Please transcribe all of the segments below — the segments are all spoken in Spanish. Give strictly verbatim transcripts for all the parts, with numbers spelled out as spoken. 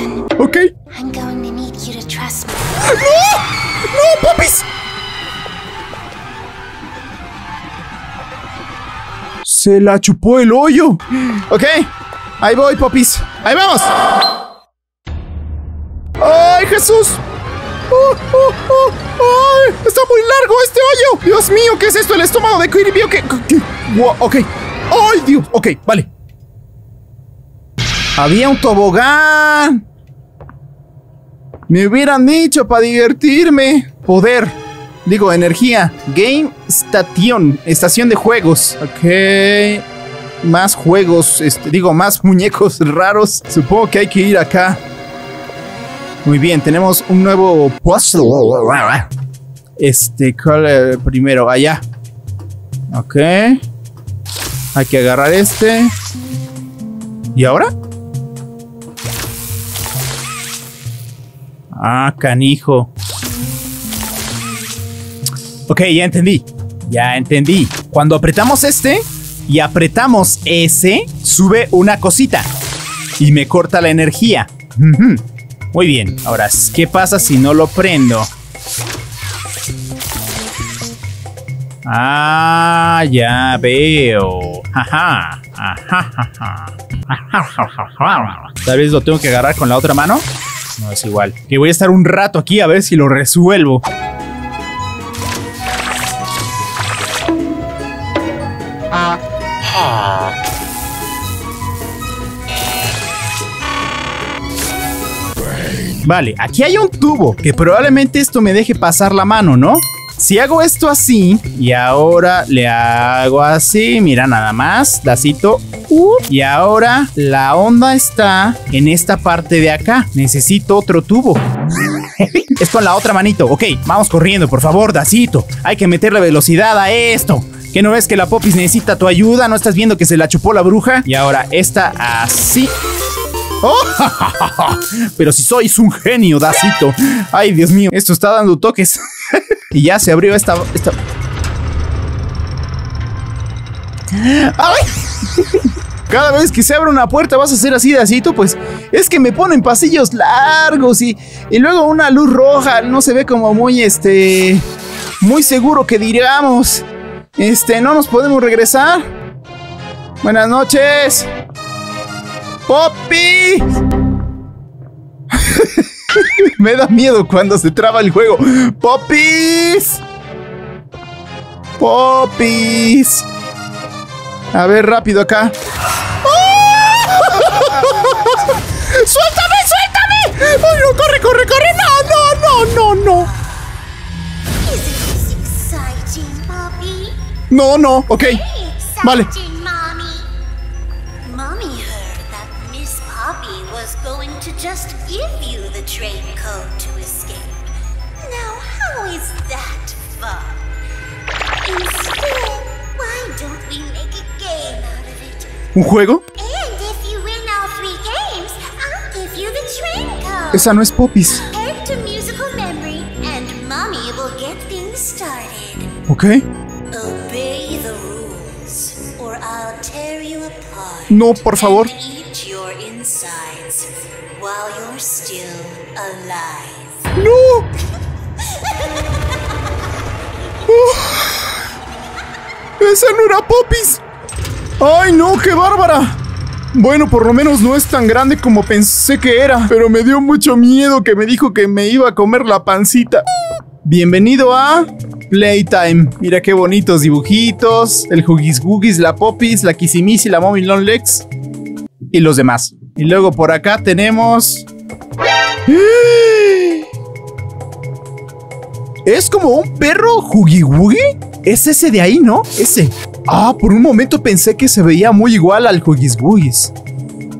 listen. Ok. I'm going to need you to trust me. ¡No! ¡No, Popis! Se la chupó el hoyo. Ok. Ahí voy, Popis. ¡Ahí vamos! ¡Ay, Jesús! ¡Oh, oh, oh! ¡Ay! ¡Está muy largo este hoyo! ¡Dios mío! ¿Qué es esto? ¿El estómago de Kirby? ¿Qué? ¿Qué? Wow, ok. ¡Ay, Dios! Ok, vale. Había un tobogán. Me hubieran dicho para divertirme. Poder. Digo, energía. Game Station. Estación de juegos. Ok. Más juegos. Este, digo, más muñecos raros. Supongo que hay que ir acá. Muy bien, tenemos un nuevo puzzle. Este, ¿cuál primero? Allá. Ok. Hay que agarrar este. ¿Y ahora? Ah, canijo. Ok, ya entendí. Ya entendí. Cuando apretamos este y apretamos ese, sube una cosita y me corta la energía. Uh-huh. Muy bien, ahora, ¿qué pasa si no lo prendo? Ah, ya veo. Ajá, ajá, ajá, ajá. Tal vez lo tengo que agarrar con la otra mano. No, es igual. Que voy a estar un rato aquí a ver si lo resuelvo. Vale, aquí hay un tubo, que probablemente esto me deje pasar la mano, ¿no? Si hago esto así, y ahora le hago así, mira nada más, Dasito. Uh, y ahora la onda está en esta parte de acá. Necesito otro tubo. Es con la otra manito, ok, vamos corriendo, por favor, Dasito. Hay que meterle velocidad a esto. ¿Qué no ves que la Popis necesita tu ayuda? ¿No estás viendo que se la chupó la bruja? Y ahora esta así... Oh, ja, ja, ja. Pero si sois un genio, Dasito. Ay, Dios mío, esto está dando toques. Y ya se abrió esta, esta... ¡Ay! Cada vez que se abre una puerta vas a hacer así, Dasito. Pues es que me ponen pasillos largos y, y luego una luz roja. No se ve como muy, este... muy seguro que digamos. Este, ¿no nos podemos regresar? Buenas noches, Poppy. Me da miedo cuando se traba el juego. Popis. Popis. A ver, rápido acá. ¡Oh! ¡Suéltame, suéltame! ¡Ay, no! ¡Corre, corre, corre! ¡No, no, no, no, no! No, no, ok. Vale. Just give you the train code to escape. Now, how is that fun? Instead, why don't we make a game out of it? ¿Un juego? And if you win all three games, I'll give you the train code. Esa no es Popis. Head to Musical Memory and Mommy will get things started. Okay. Obey the rules or I'll tear you apart. No, por favor. Eat your insides. While you're still alive. ¡No! Oh, ¡esa no era Popis! ¡Ay, no! ¡Qué bárbara! Bueno, por lo menos no es tan grande como pensé que era. Pero me dio mucho miedo que me dijo que me iba a comer la pancita. Bienvenido a... Playtime. Mira qué bonitos dibujitos. El Huggy Wuggy, la Popis, la Kissy Missy, la Mommy Long Legs. Y los demás. Y luego por acá tenemos... ¿Es como un perro Huggy Wuggy? ¿Es ese de ahí, no? Ese. Ah, por un momento pensé que se veía muy igual al Huggy Wuggy.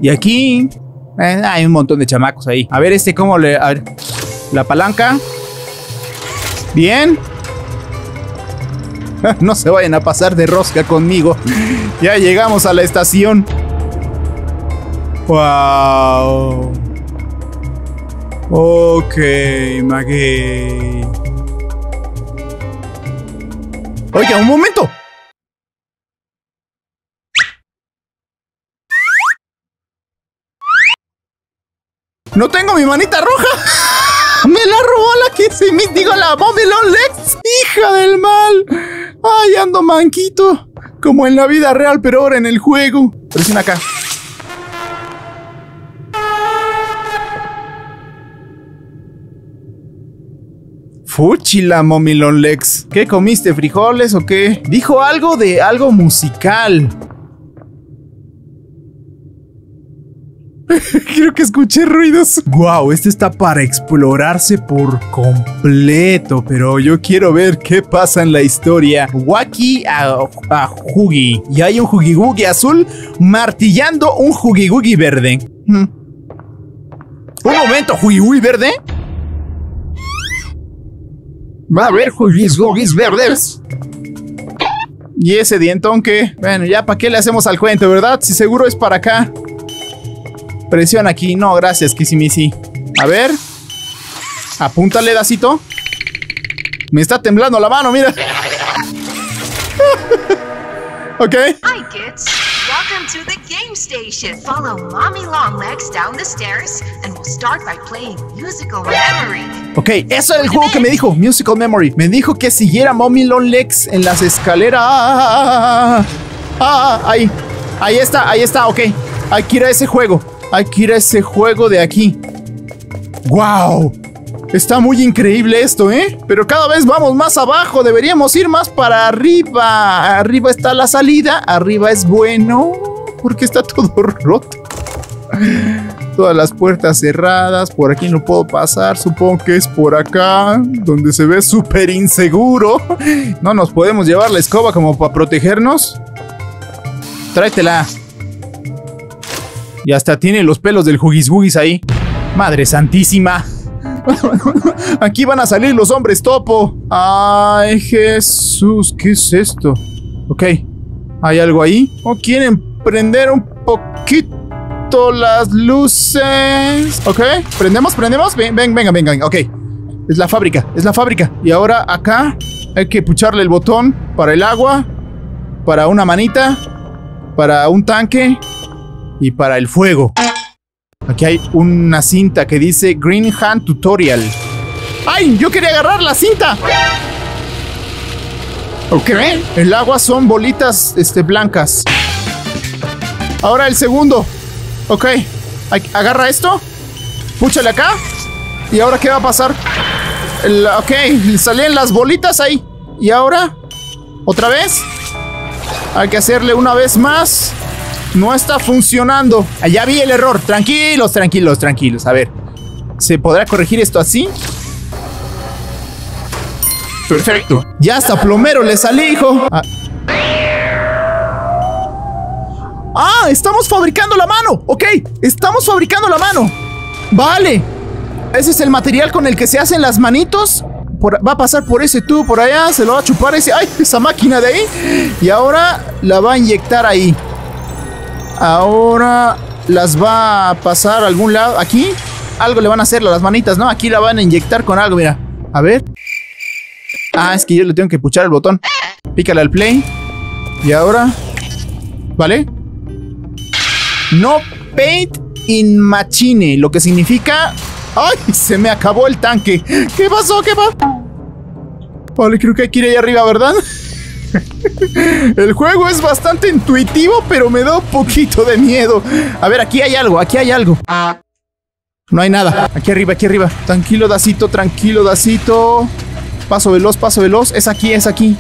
Y aquí... Eh, hay un montón de chamacos ahí. A ver este cómo le... A ver. La palanca. Bien. No se vayan a pasar de rosca conmigo. Ya llegamos a la estación. Wow. Ok, Maggie. Oiga, un momento. ¡No tengo mi manita roja! ¡Me la robó la Kissy Missy! ¡Digo la Mommy Long Legs! ¡Hija del mal! ¡Ay, ando manquito! Como en la vida real, pero ahora en el juego. Presiona acá. Fuchila, Mommy Long Legs. ¿Qué comiste, frijoles o qué? Dijo algo de algo musical. Creo que escuché ruidos. Wow, este está para explorarse por completo, pero yo quiero ver qué pasa en la historia. Wacky a, a Huggy. Y hay un Huggy Wuggy azul martillando un Huggy Wuggy verde. Hmm. Un momento, Huggy Wuggy verde. Va a haber Huggy Wuggys verdes. ¿Y ese dientón qué? Bueno, ya para qué le hacemos al cuento, ¿verdad? Si seguro es para acá. Presiona aquí. No, gracias, Kissy Missy. A ver. Apúntale, Dasito. Me está temblando la mano, mira. Ok. Hi, kids. Welcome to the game station. Follow Mommy Long Legs down the stairs and we'll start by playing Musical Memory. Ok, eso era el juego que me dijo. Musical Memory. Me dijo que siguiera Mommy Long Legs en las escaleras. Ah, ahí. Ahí está, ahí está, ok. Aquí era ese juego. Hay que ir a ese juego de aquí. ¡Wow! Está muy increíble esto, ¿eh? Pero cada vez vamos más abajo. Deberíamos ir más para arriba. Arriba está la salida. Arriba es bueno. Porque está todo roto. Todas las puertas cerradas. Por aquí no puedo pasar. Supongo que es por acá. Donde se ve súper inseguro. No nos podemos llevar la escoba como para protegernos. Tráetela. Y hasta tiene los pelos del Huggy Wuggy ahí. ¡Madre santísima! Aquí van a salir los hombres topo. ¡Ay, Jesús! ¿Qué es esto? Ok. ¿Hay algo ahí? ¿O quieren prender un poquito las luces? Ok. ¿Prendemos? ¿Prendemos? Ven, ven, venga, venga, venga. Ok. Es la fábrica. Es la fábrica. Y ahora acá hay que pucharle el botón para el agua. Para una manita. Para un tanque. Y para el fuego. Aquí hay una cinta que dice Green Hand Tutorial. ¡Ay! ¡Yo quería agarrar la cinta! Ok. El agua son bolitas este, blancas. Ahora el segundo. Ok. Agarra esto. Púchale acá. ¿Y ahora qué va a pasar? El, ok. Salen las bolitas ahí. ¿Y ahora? ¿Otra vez? Hay que hacerle una vez más. No está funcionando. Allá vi el error. Tranquilos, tranquilos, tranquilos. A ver. ¿Se podrá corregir esto así? Perfecto. Ya hasta plomero le salí, hijo. Ah. ¡Ah! ¡Estamos fabricando la mano! ¡Ok! ¡Estamos fabricando la mano! ¡Vale! Ese es el material con el que se hacen las manitos. Por, va a pasar por ese tubo por allá. Se lo va a chupar ese... ¡Ay! Esa máquina de ahí. Y ahora la va a inyectar ahí. Ahora las va a pasar a algún lado. Aquí algo le van a hacer a las manitas, ¿no? Aquí la van a inyectar con algo, mira. A ver. Ah, es que yo le tengo que puchar el botón. Pícale al play. Y ahora. ¿Vale? No paint in machine. Lo que significa... ¡Ay! Se me acabó el tanque. ¿Qué pasó? ¿Qué pasó? Vale, creo que hay que ir ahí arriba, ¿verdad? El juego es bastante intuitivo, pero me da un poquito de miedo. A ver, aquí hay algo, aquí hay algo. No hay nada. Aquí arriba, aquí arriba. Tranquilo, Dasito, tranquilo, Dasito. Paso veloz, paso veloz. Es aquí, es aquí.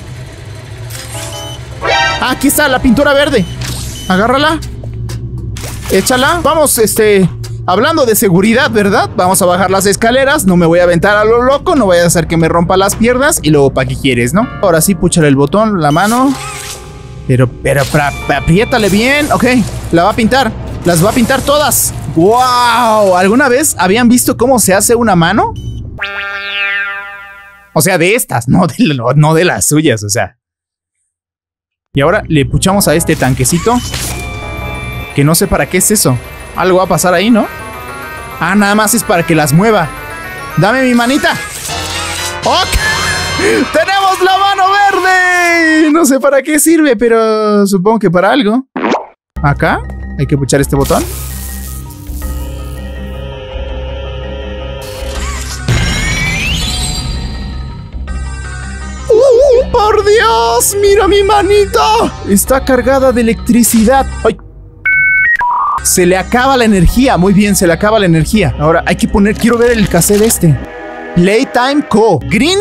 Ah, aquí está la pintura verde. Agárrala. Échala. Vamos, este... Hablando de seguridad, ¿verdad? Vamos a bajar las escaleras. No me voy a aventar a lo loco. No voy a hacer que me rompa las piernas. Y luego, ¿para qué quieres, no? Ahora sí, púchale el botón, la mano. Pero, pero, pra, pra, apriétale bien. Ok, la va a pintar. Las va a pintar todas. ¡Wow! ¿Alguna vez habían visto cómo se hace una mano? O sea, de estas, no de, no de las suyas, o sea. Y ahora le puchamos a este tanquecito. Que no sé para qué es eso. Algo va a pasar ahí, ¿no? Ah, nada más es para que las mueva. ¡Dame mi manita! ¡Ok! ¡Tenemos la mano verde! No sé para qué sirve, pero supongo que para algo. Acá hay que puchar este botón. ¡Por Dios! ¡Mira mi manito! Está cargada de electricidad. ¡Ay! Se le acaba la energía. Muy bien, se le acaba la energía. Ahora hay que poner... Quiero ver el cassette este. Playtime Co. Green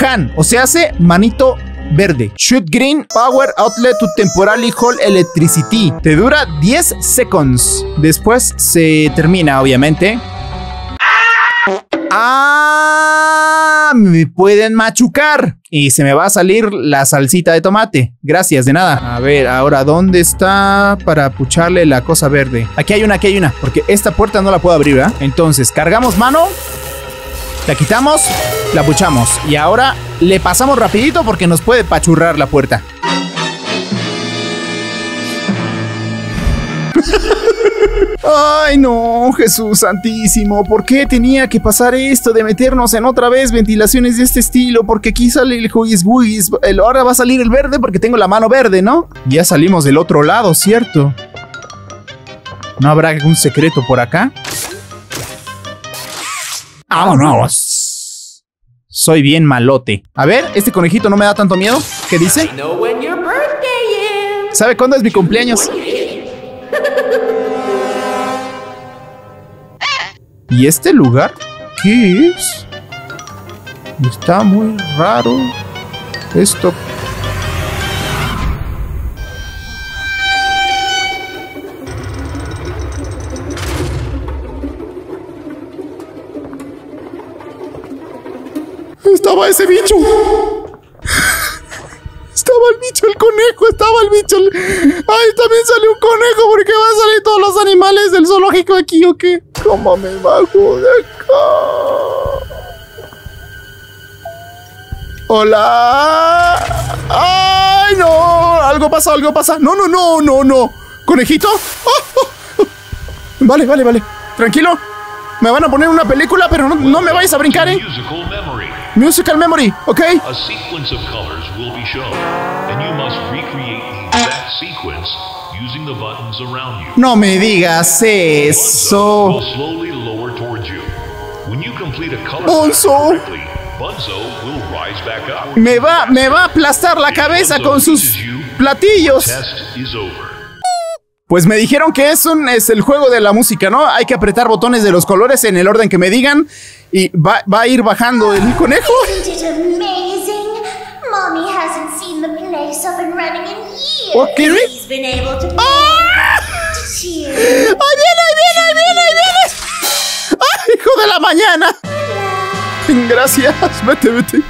Hand. O sea, hace manito verde. Shoot green power outlet to temporarily hold electricity. Te dura diez seconds. Después se termina, obviamente. ¡Ah! Me pueden machucar. Y se me va a salir la salsita de tomate. Gracias, de nada. A ver, ahora, ¿dónde está para pucharle la cosa verde? Aquí hay una, aquí hay una. Porque esta puerta no la puedo abrir, ¿verdad? Entonces, cargamos mano. La quitamos, la puchamos. Y ahora le pasamos rapidito porque nos puede pachurrar la puerta. Ay no, Jesús santísimo, ¿por qué tenía que pasar esto de meternos en otra vez ventilaciones de este estilo? Porque aquí sale el Huggy Wuggy, ahora va a salir el verde porque tengo la mano verde, ¿no? Ya salimos del otro lado, ¿cierto? ¿No habrá algún secreto por acá? ¡Vámonos! Soy bien malote. A ver, este conejito no me da tanto miedo. ¿Qué dice? ¿Sabe cuándo es mi cumpleaños? ¿Y este lugar? ¿Qué es? Está muy raro. Esto... Estaba ese bicho. Estaba el bicho, el conejo, estaba el bicho. El... Ay, también salió un conejo porque va a salir todos los animales del zoológico aquí, ¿o qué? ¿Cómo me bajo de acá? Hola. Ay, no. Algo pasa, algo pasa. No, no, no, no, no. Conejito. Oh, oh, oh. Vale, vale, vale. Tranquilo. Me van a poner una película, pero no, no me vais a brincar, ¿eh? Musical Memory. Musical Memory, ¿ok? A sequence of colors will be shown, and you must recreate the exact sequence using the buttons around you. No me digas eso. Bunzo will slowly lower towards you. When you complete a color Bunzo. Correctly, Bunzo will rise back up. Me va, me va a aplastar la cabeza con sus platillos. Test is over. Pues me dijeron que es, un, es el juego de la música, ¿no? Hay que apretar botones de los colores en el orden que me digan. Y va, va a ir bajando el conejo. ¿Por qué? ¡Ah! ¡Ahí viene, ahí viene, ahí viene, ahí viene! ¡Ay, hijo de la mañana! Gracias, vete, vete.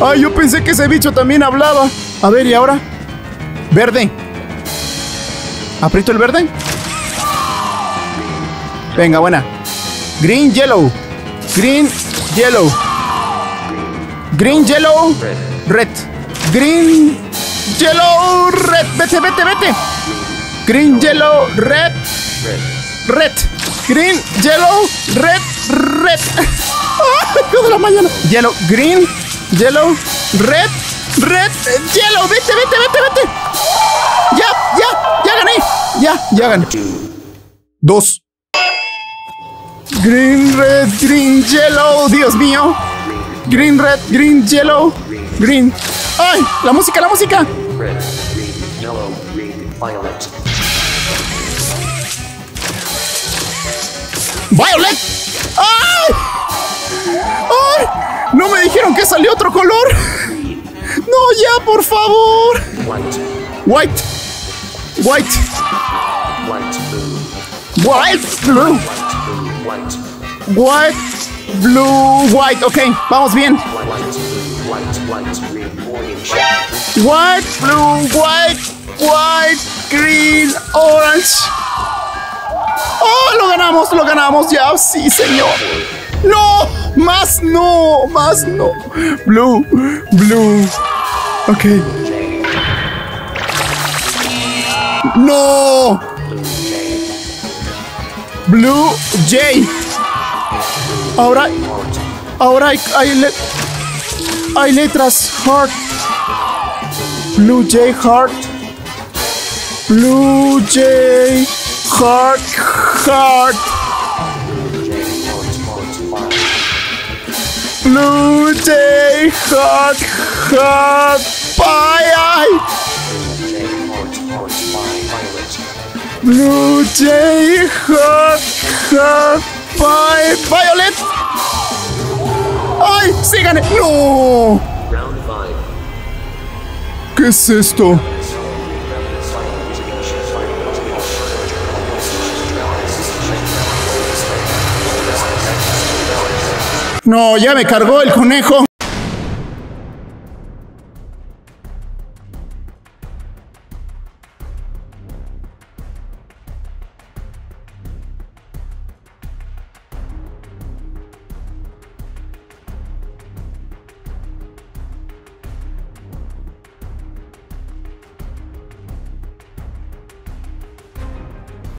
Ay, yo pensé que ese bicho también hablaba. A ver, ¿y ahora? Verde. ¿Aprieto el verde? Venga, buena. Green, yellow. Green, yellow. Green, yellow, red. Green, yellow, red. Vete, vete, vete. Green, yellow, red. Red. Green, yellow, red, red. ¡Hijo de la mañana! Yellow, green, yellow, red, red, yellow. Vete, vete, vete, vete. Ya, ya, ya gané. Ya, ya gané. Dos. Green, red, green, yellow. Dios mío. Green, red, green, yellow. Green. ¡Ay! La música, la música. Red, green, yellow, green, violet. ¡Violet! ¡Ay! ¡Ay! No me dijeron que salió otro color. No, ya, por favor. White. White. White blue. White blue. White blue. White blue. White. Ok, vamos bien. White blue. White. White green. Orange. White blue. White. White green. Orange. Oh, lo ganamos, lo ganamos ya. Sí, señor. No, más no, más no. Blue. Blue. Ok. ¡No! Blue Jay. Ahora, ahora hay, hay, le hay letras. Heart. Blue Jay Heart. Blue Jay Heart Heart. Blue Jay Heart. Hand! Bye, eye! Blue Jay Hand! Hand! Bye, Violet! ¡Ay! ¡Sí gané! ¡No! ¿Qué es esto? No, ya me cargó el conejo.